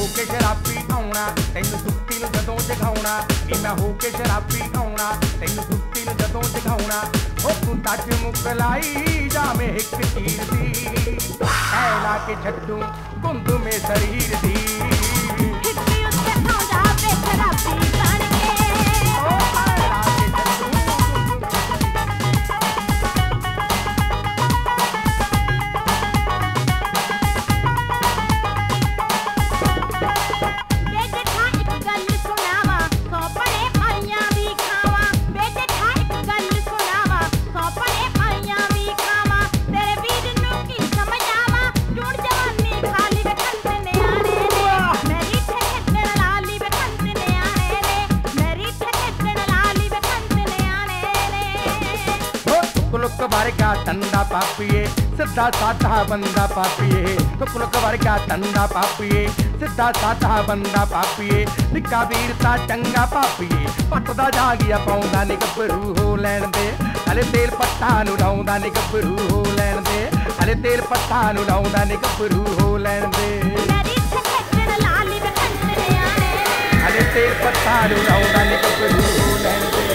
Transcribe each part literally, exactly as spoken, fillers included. होके शराबी आना तेन सुती जदों जगाउना इना होके शराबी आना तेन सुती जदों जगाउना ओ तू तज मुकलाई जा में एक तीर दी ऐ ला के छड्डू गुंद में शरीर दी हिट्टी उत्ते आंदा वे शराबी जान के ओ ऐ ला के छड्डू तंदा पापिए सिद्धा साधा बंदा पापिए तो कुलकवर का तंदा पापिए सिद्धा साधा बंदा पापिए निका वीरता चंगा पापिए पटदा जागिया पाउंदा नि गबरू हो लैण दे हले तेल पट्टा नु लाउंदा नि गबरू हो लैण दे हले तेल पट्टा नु लाउंदा नि गबरू हो लैण दे हले तेल पट्टा नु लाउंदा नि गबरू हो लैण दे।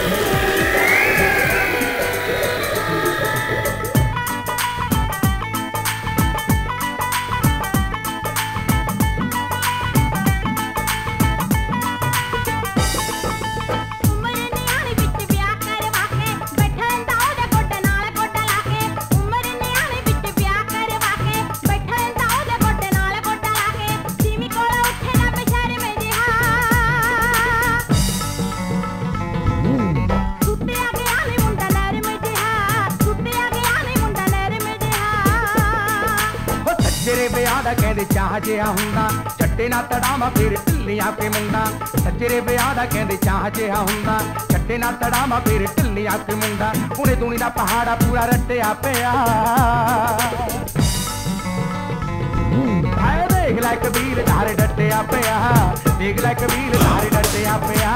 चट्टे ना तड़ावा फिर ढिलिया पे मुंडा सच्चरे ब्याह दा कहंदे चाह जिहा हुंदा चट्टे ना तड़ावा फिर ढिलिया पे मुंडा पूरे दुनी दा पहाड़ा पूरा रट्टिया पिया आए देख लै कबीर धारे डट्टिया पिया देख लै कबीर धारे डट्टिया पिया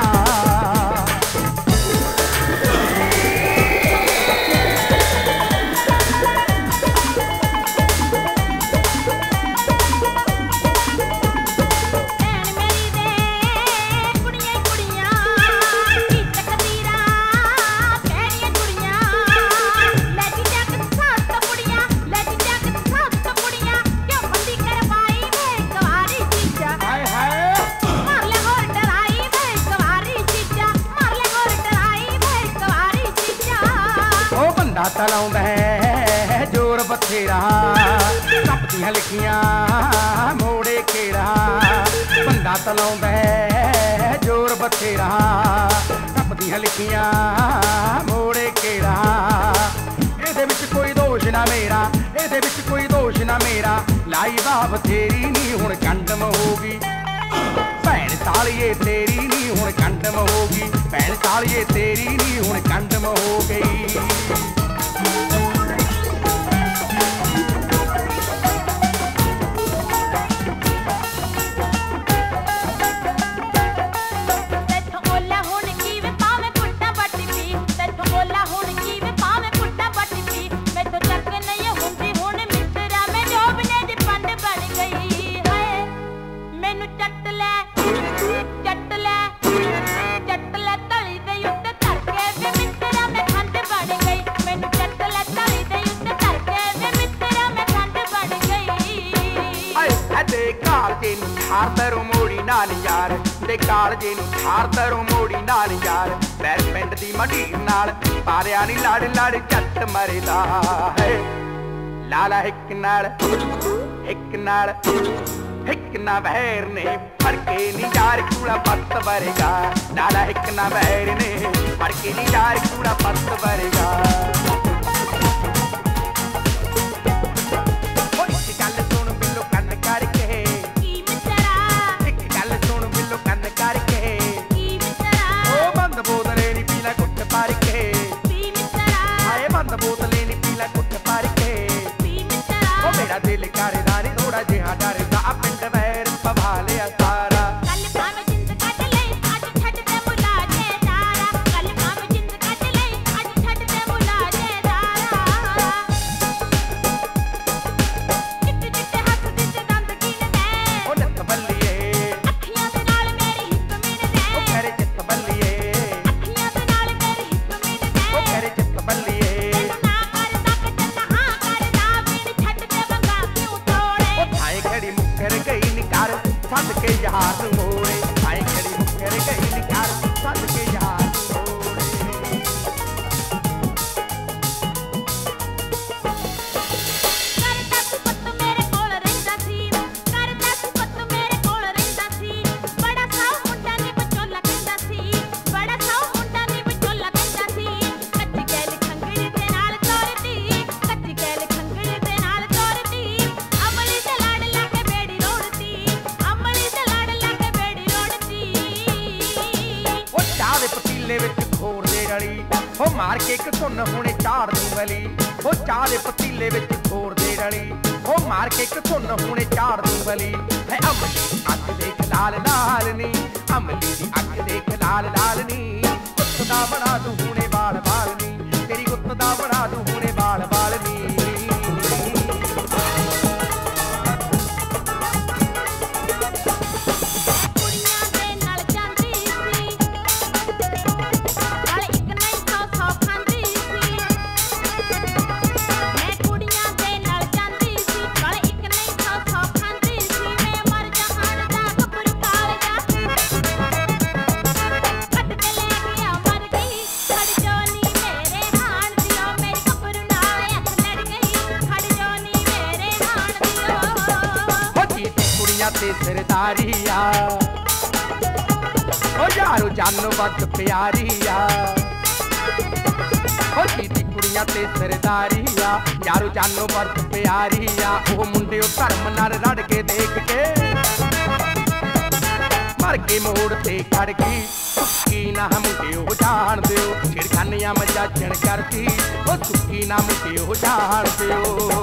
मार के एक धुन हुणे झाड़ दूंगली वो चाह दे पतीले विच घोर दे रली वो मार के एक धुन हुणे झाड़ दूंगली है अमली दी अख देख लाल लालनी अमली दी अख देख लाल लालनी गुत्त दा बना दूं हुणे बाल बालनी तेरी गुत्त दा बना दूं हुणे बाल बालनी सरदारिया ओ यारो जानो बद प्यारिया ओ जीती कुड़िया ते सरदारिया यारो जानो बद प्यारिया ओ मुंडे धर्म नाल रड़ के देख के मर के मोड़ ते खड़ गई सुक्की ना मुंडे ओ जान दियो छेड़खानियां मजाचण करती ओ सुक्की ना मुंडे ओ जान दियो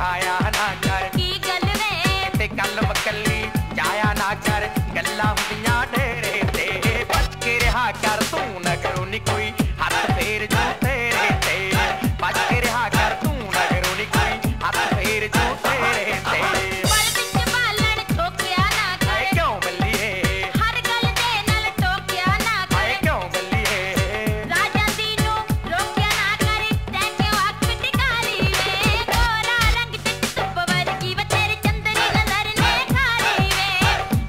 खाया ना कर की गल में ते गल मकली जाया ना कर गल्ला हुंदियां ढेरे ते बच के रहा कर तू न करो नी कोई हाथ फेर जो तेरे ते बच के रहा कर तू न करो नी कोई हाथ फेर जो तेरे ते पर बिच बालण ठोकिया ना कर क्यों बल्लिए हर गल दे नाल टोकिया ना कर क्यों बल्लिए राजा दी नु रोकिया ना कर तै क्यों अख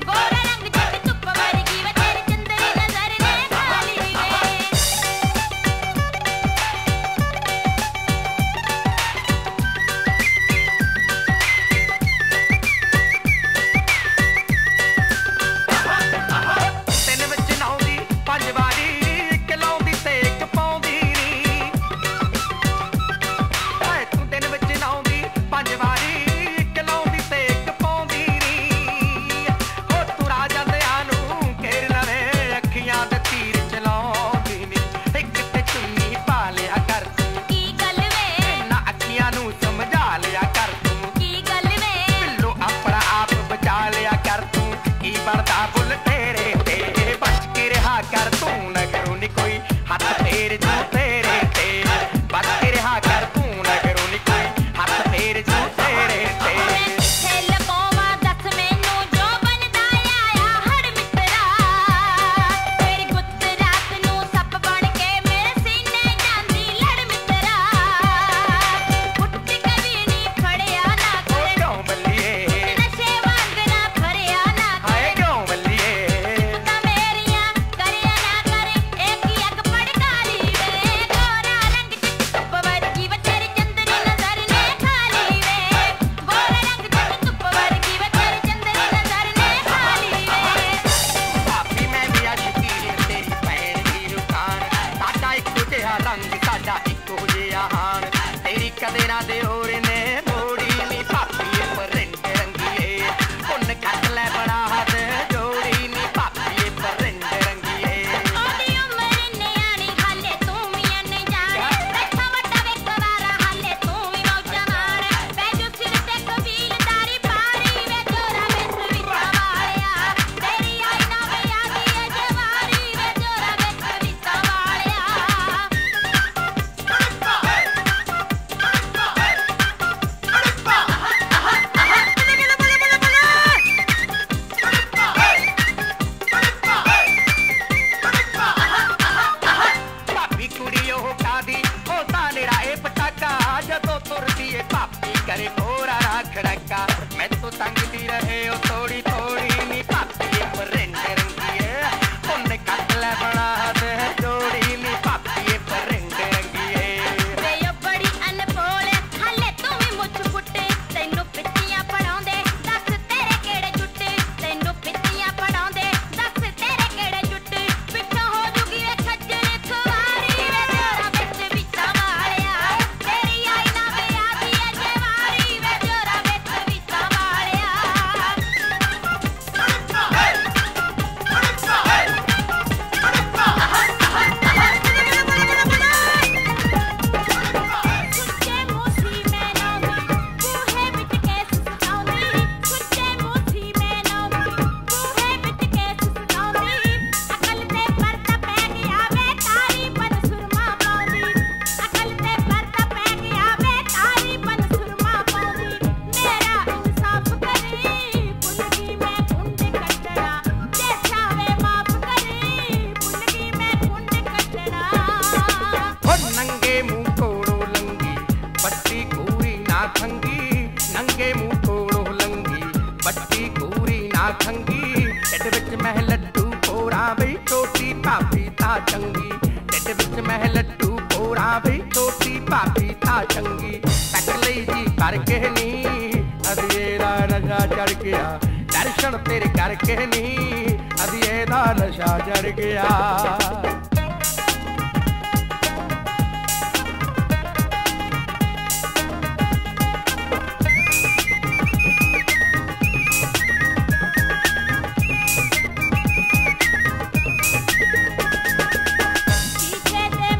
टिकाली वे गोरा रंग चिट धुप वर्गी वे तेरी चंदरी नजर ने खाली वे गोरा रंग चिट धुप वर्गी वे तेरी चंदरी नजर ने खाली वे ਤਿੰਨ ਵਿੱਚ ਨਹਾਉਂਦੀ ਪੰਜ ਵਾਰੀ ਇੱਕ ਲਾਉਂਦੀ ਤੇ ਇੱਕ ਪਾਉਂਦੀ ਨੀ ਹਾਏ ਤੂੰ ਤਿੰਨ ਵਿੱਚ ਨਹਾਉਂਦੀ ਪੰਜ ਵਾਰੀ ਇੱਕ ਲਾਉਂਦੀ ਤੇ ਇੱਕ ਪਾਉਂਦੀ ਨੀ ਹੋ ਤੂੰ ਰਾਜਾ ਦਿਆਂ ਨੂੰ ਘੇਰ ਲਵੇ ਅੱਖੀਆਂ ਦੇ ਤੀਰ ਚਲਾਉਂਦੀ ਨੀ ਇੱਕ ਤੇ ਚੁੰਨੀ ਪਾ ਲਿਆ ਕਰ ਤੂੰ की गल वे ਨਾ ਅੱਖੀਆਂ ਨੂੰ ਸਮਝਾ ਲਿਆ ਕਰ ਤੂੰ की गल वे ਪਿੱਲੋ ਆਪਣਾ ਆਪ ਬਚਾ ਲਿਆ ਕਰ ਤੂੰ ਕੀ ਬਣਦਾ ਬੁੱਲ ਤੇਰੇ ਤੇ ਬਚ ਕੇ ਰਿਹਾ ਕਰ ਤੂੰ ਨਾ ਕਰੋ ਨੀ ਕੋਈ ਹੱਥ ਫੇਰ ਜੋ ਤੇਰੇ ਤੇ ਬਚ ਕੇ ਰਿਹਾ ਕਰ ਤੂੰ ਨਾ ਕਰੋ ਨੀ ਕੋਈ ਹੱਥ ਫੇਰ ਜੋ ਤੇਰੇ ਤੇ ਮੈਂ ਕਿੱਥੇ ਲੁਕਾਵਾਂ ਦੱਸ ਮੈਨੂੰ ਜੋ ਬਣਦਾ ਆਇਆ ਹਰ ਮਿੱਤਰਾ ਤੇਰੀ ਗੁੱਤ ਰਾਤ ਨੂੰ ਸੱਪ ਬਣ ਕੇ ਮੇਰੇ ਸੀਨੇ ਜਾਂਦੀ ਲੜ ਮਿੱਤਰਾ ਉੱਠ ਕਵੀ ਨੀ ਫੜਿਆ ਨਾ ਉਹ ਕਰ ਕਿਉਂ ਬੱਲੀਏ ਤੇ ਨਸ਼ੇ ਵਾਂਗ ਨਾ ਫਰਿਆ ਨਾ ਕਰ ਹਾਏ ਕਿਉਂ ਬੱਲੀਏ ਤਾਂ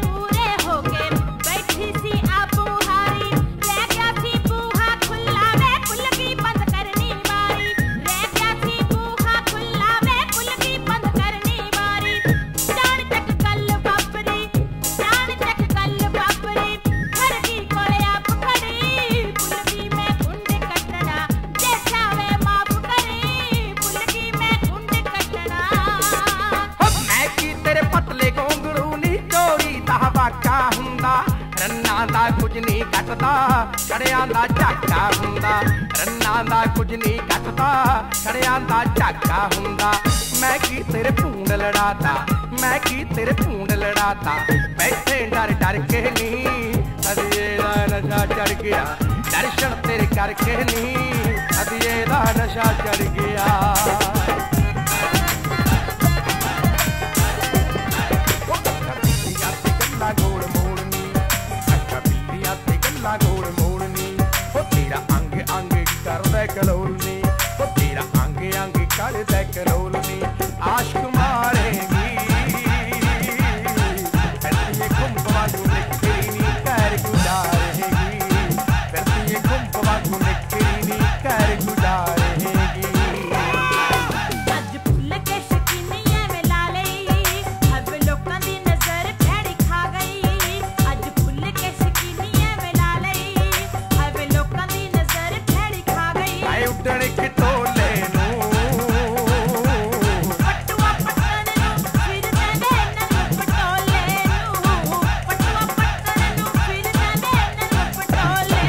मेरिया करिया ना करे एक ही अग पड़काली वे गोरा रंग चिट धुप वर्गी वे तेरी चंदरी नजर ने खाली वे गोरा रंग चिट धुप वर्गी वे तेरी चंदरी नजर ने खाली वे ਭਾਬੀ ਮੈਂ ਵੀ ਅੱਜ ਤੀਰ ਤੇਰੀ ਭੈਣ ਦੀ ਦੁਕਾਨ ਸਾਡਾ ਇੱਕੋ ਜਿਹਾ ਰੰਗ ਸਾਡਾ ਇੱਕੋ ਜਿਹਾ ਹਾਣ ਤੇਰੀ ਕਦੇ ਨਾ ਦੇ ਹੋਰ ਨੇ ਮੋੜੀ ਨੀ ਭਾਬੀ ਇਹ ਪਰਿੰਡ ਰੰਗੀਏ ਪੁੰਨ ਕੱਟ ਲੈ ਬਣਾ ਹੱਥ ਜੋੜੀ ਨੀ ਭਾਬੀ ਇਹ ਪਰਿੰਡ ਰੰਗੀਏ ਉਹਦੀ ਉਮਰ ਨਿਆਣੀ ਹਾਲੇ ਤੂੰ ਵੀ ਅਣਜਾਣ ਬੈਠਾ ਵੱਡਾ ਵੇ ਕੁਵਾਰਾ ਹਾਲੇ ਤੂੰ ਵੀ ਮੌਜਾਂ ਮਾਣ ਬੈਜੂ ਸਿਰ ਤੇ ਕਬੀਲਦਾਰੀ ਪਾਰੀ ਵੇ ਜੋਰਾ ਵਿੱਚ ਵਿੱਚ ਵਾਲਿਆ ਤੇਰੀ ਆਈ ਨਾ ਵੇ ਆ ਗਈ ਏ ਜਵਾਰੀ ਵੇ ਜੋਰਾ ਵਿੱਚ ਵਿੱਚ ਵਾਲਿਆ ਭਾਬੀ ਕੁੜੀ ਉਹ ਕਾਦੀ ਉਹ ਤਾਂ ਨਿਰਾ ਇਹ ਪਟਾਕਾ ਜਦੋਂ ਤੁਰਦੀ ਏ ਭਾਬੀ ਕਰੇ ਕੋਰਾ ਰਾਖ ਡੱਕਾ ਮੈਥੋਂ ਤੰਗਦੀ ਰਹੇ ਉਹ ਥੋੜੀ ਥੋੜੀ ਨੀ ਭਾਬੀ ਇਹ ਪਰਿੰਡ ਰੰਗੀ ਏ ਉਹਨੇ ਕੱਟ ਲੈ ਬਣਾ ਦੇ ਜੋੜੀ ਨੀ ਭਾਬੀ ਇਹ ਪਰਿੰਡ ਰੰਗੀ ਏ ਵੇ ਓ ਬੜੀ ਅਨਪੋਲ ਹਾਲੇ ਤੂੰ ਵੀ ਮੁੱਛ ਫੁੱਟੇ ਤੈਨੂੰ ਪਿੱਤੀਆਂ ਪੜਾਉਂਦੇ ਦੱਸ ਤੇਰੇ ਕਿਹੜੇ ਜੁੱਟ ਤੈਨੂੰ ਪਿੱਤੀਆਂ ਪੜਾਉਂਦੇ ਦੱਸ ਤੇਰੇ ਕਿਹੜੇ ਜੁੱਟ ਪਿੱਛੋਂ ਹੋ ਜੂਗੀ ਏ ਖੱਜਲ ਖਵਾਰੀ ਵੇ ਜੋਰਾ ਵਿੱਚ ਵਿੱਚ ਵਾਲਿਆ ਤੇਰੀ ਆਈ ਨਾ ਵੇ ਆ ਗਈ ਏ ਜਵਾਰੀ ਵੇ ਜੋਰਾ ਵਿੱਚ ਵਿੱਚ ਵਾਲਿਆ खुट्टे मोसी मैं नावी बूहे बिट कैस सुनाऊंगी खुट्टे मोसी मैं नावी बूहे बिट कैस सुनाऊंगी अकल ते पर्दा पै गया वे तारी बन सुरमा पाऊंगी अकल ते पर्दा पै गया वे तारी बन सुरमा पाऊंगी मेरा इंसाफ करी पुनगी मैं खुंड कटना जे छावे माफ करी पुनगी मैं खुंड कटना ਓ ਨੰਗੇ ਮੂੰਹ ਕੋਲੋਂ ਲੰਗੀ ਬੱਤੀ ਕੂਰੀ ਨਾ ਖੰਗੀ ਨੰਗੇ ਮੂੰਹ ਕੋਲੋਂ ਲੰਗੀ ਬੱਤੀ ਕੂਰੀ ਨਾ ਖੰਗੀ ਢਿੱਡ ਵਿੱਚ ਮਹਿ ਲੱਡੂ ਪੋਰਾ ਬਈ ਛੋਟੀ ਭਾਬੀ ਤਾਂ ਚੰਗੀ ਢਿੱਡ ਵਿੱਚ ਮਹਿ ਲੱਡੂ ਪੋਰਾ ਬਈ ਛੋਟੀ ਭਾਬੀ ਤਾਂ ਚੰਗੀ ਤੱਕ ਲਈ ਜੀ ਕਰਕੇ ਨੀ ਅਦੀਏ ਦਾ ਨਸ਼ਾ ਚੜ ਗਿਆ ਦਰਸ਼ਨ ਤੇਰੇ ਕਰਕੇ ਨੀ ਅਦੀਏ ਦਾ ਨਸ਼ਾ ਚੜ ਗਿਆ ਸ਼ੀਸ਼ੇ ਦੇ ਮੂਹਰੇ ਹੋ ਕੇ ਬੈਠੀ ਸੀ ਆ ਬੁਹਾਰੀ ਲੈ ਗਿਆ ਸੀ ਬੂਹਾ ਖੁੱਲ੍ਹਾ घटता छड़िया का झाका हुंदा, रन्ना दा कुछ नहीं घटता छड़िया का झाका हुंदा। मैं की तेरे पूंड लड़ाता, मैं की तेरे पूंड लड़ाता, बैठे डर डर के नहीं अदिए दा नशा चढ़ गया, दर्शन तेरे करके नहीं अदिए दा नशा चढ़ गया। कलोलनी वो तेरा आंगे आंगे कर दे कलोलनी, आश्क मारेगी फिर घुमवा तेरी कर गुजारेगी, फिर घुमवा तेरी कर गुजारेगी। अज भुल के शकीनी एवें ला लई, हर लोगों की नजर भैड़ी खा गई। अज भुल के शकीनी एवें ला लई, हर लोगों की नजर भैड़ी खा गई। उड़ने के टोले नू पटुआ पटने नू फिर जाने नू पटोले नू, पटुआ पटने नू फिर जाने नू पटोले।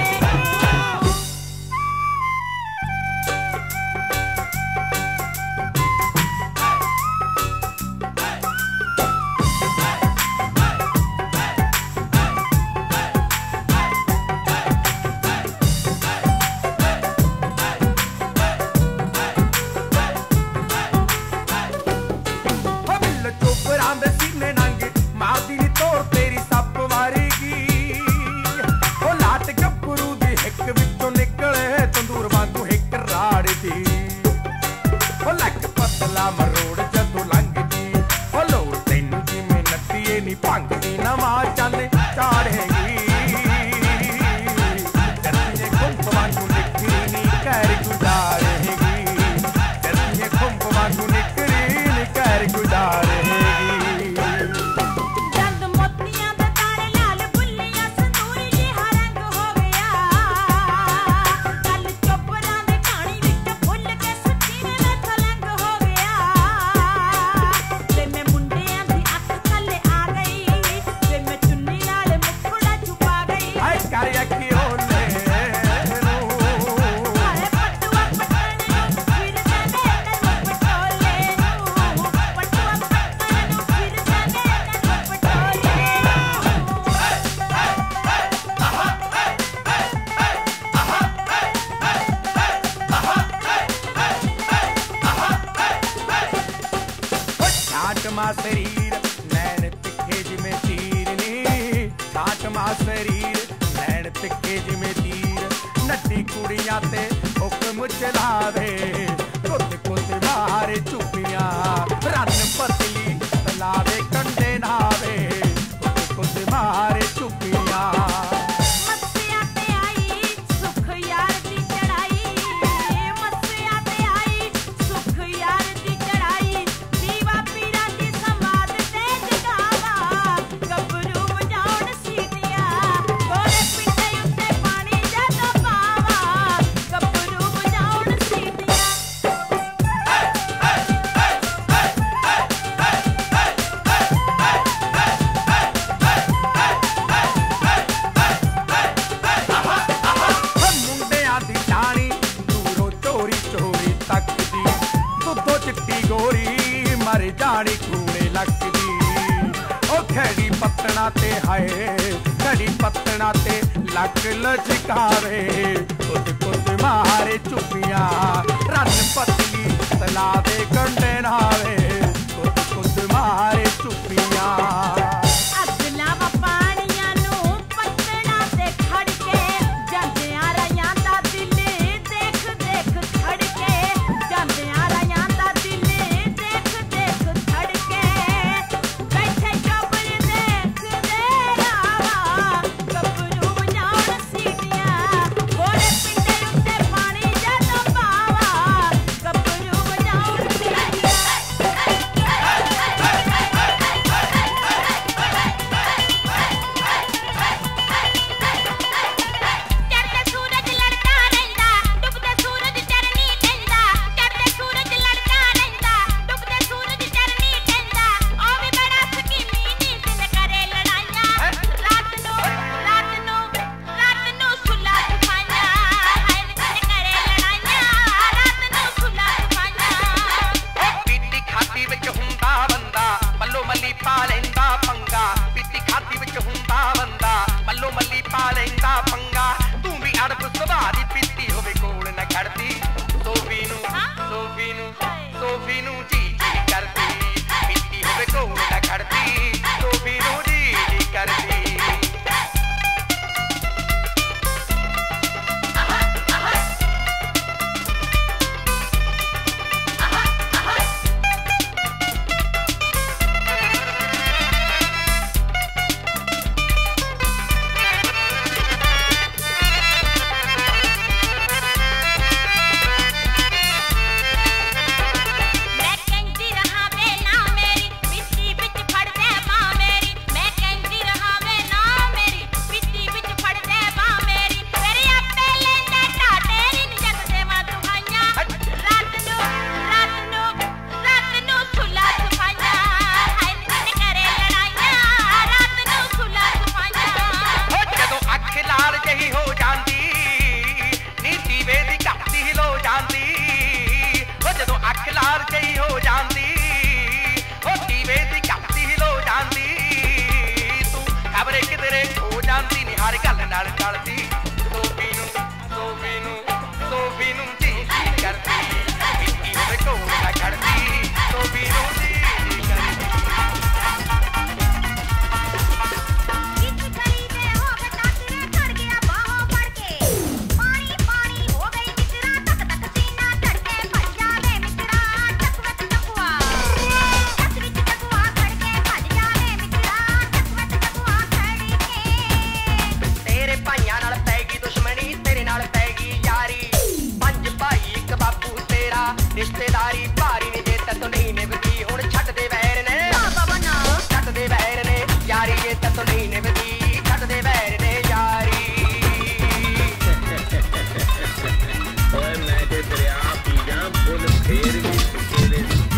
शरीर नैन तिखे जिमें तीर नी, ठाटमा शरीर नैन तिखे जिमें तीर, नटी कुड़िया ते हुक्म चलावे कुत कुत मारे चुपिया, रन पतली तलावे कंडे नावे कुत कुत मारे चुपिया। खड़ी पत्तना ते लक लचकावे कुछ कुछ मारे चुपिया, रन पतली तलावे कंडे नावे कुछ कुछ मारे चुपिया। पा लेंदा पंगा, पीती खाती विच हुंदा बंदा, मल्लो मल्ली पा लेंदा पंगा। तू भी अड़ब सुभाअ दी पीती होवे कोल ना खड़दी, सोफी नू सोफी नू सोफी नू जी जी करदी, पीती होवे कोल ना खड़दी, सोफी नू जी जी करदी। रिश्तेदारी भारी ने जेतर तो नहीं निभदी, हुण छट दे वैर ने, छट दे वैर ने यारी, जेतर तो नहीं निभदी, छट दे वैर ने यारी। ओए मैं ते दरिया पी जां फुल फेर भी तेरे सुके।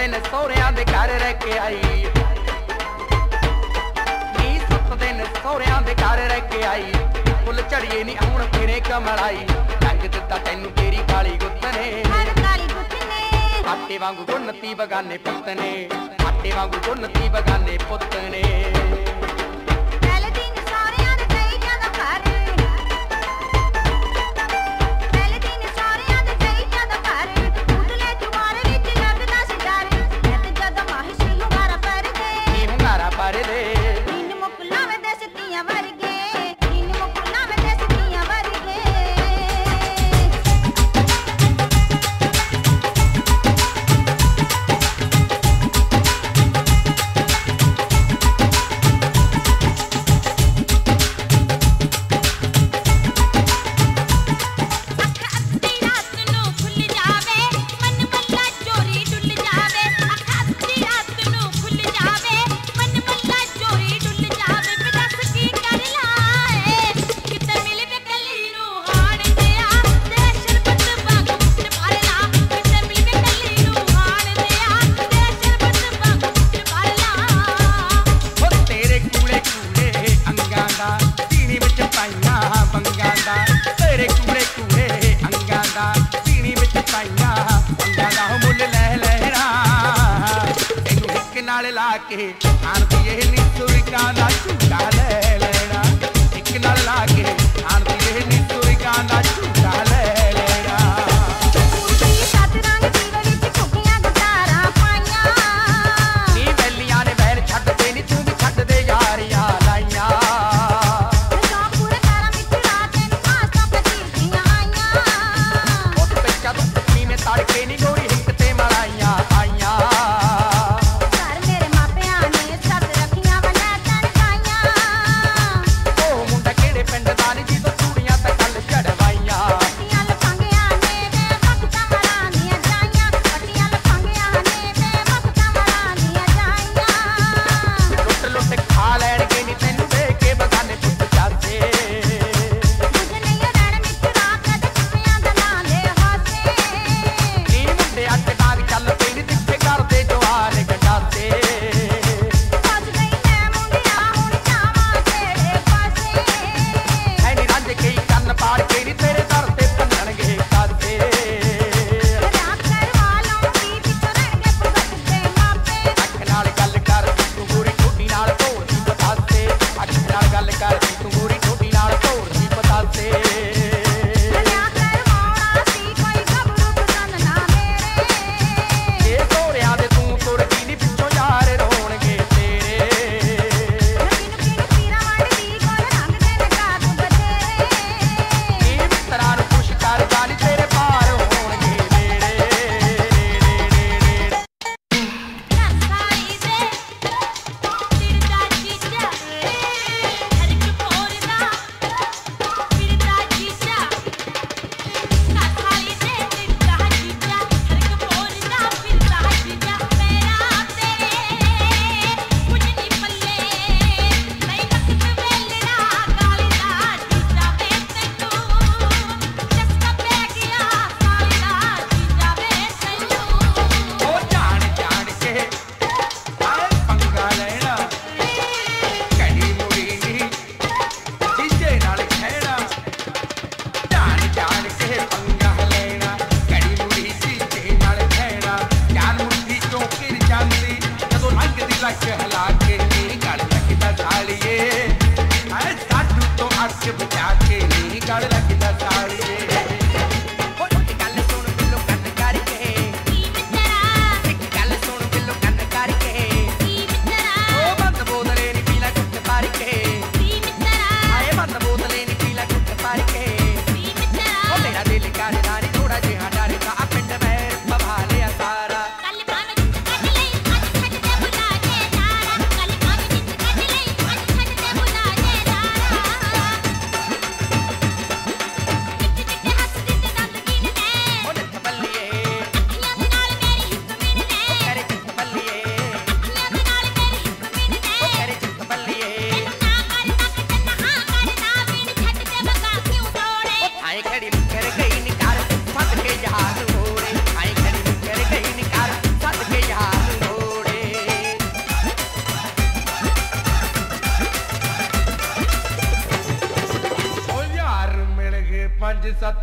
मारे ने सोहरिया दे घर रह के आई, नी सुतदे ने सोहरिया दे घर रह के आई। फुल चढ़िए नी हुण फिरे कमलाई, रंग दिता तैनू तेरी काली गुत्त ने। आटे वांगू गुन्नती बगाने पुत्त ने, आटे वांगू गुन्नती बगाने पुत्त ने।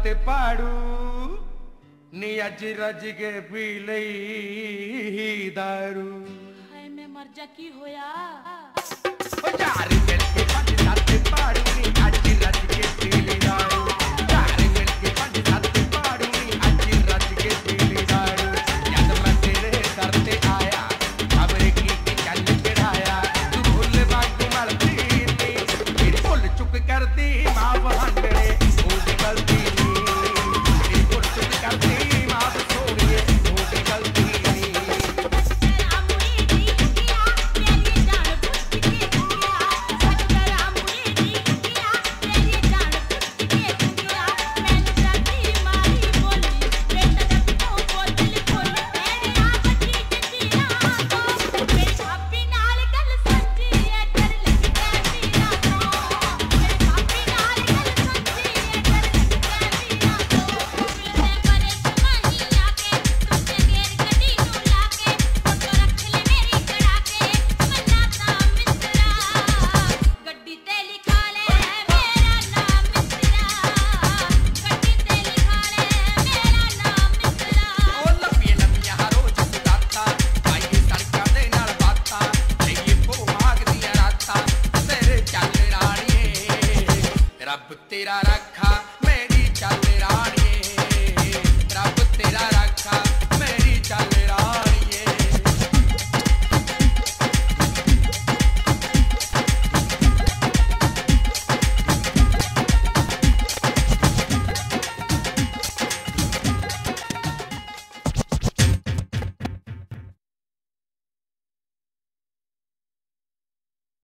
ते पाडू नी अजी रज के पी लई दारू। हाय मैं मर जा की होया ओ जार मिल के पंज सात पाडू नी अजी रज के पी लई दारू। जार मिल के पंज सात पाडू नी अजी रज के पी लई दारू। याद मैं तेरे दर ते आया खबरे की के चल चढ़ाया तू भूल बाकी मलती नी फिर भूल चुक कर दी मां बहाने भूल गलती रब तेरा रखा।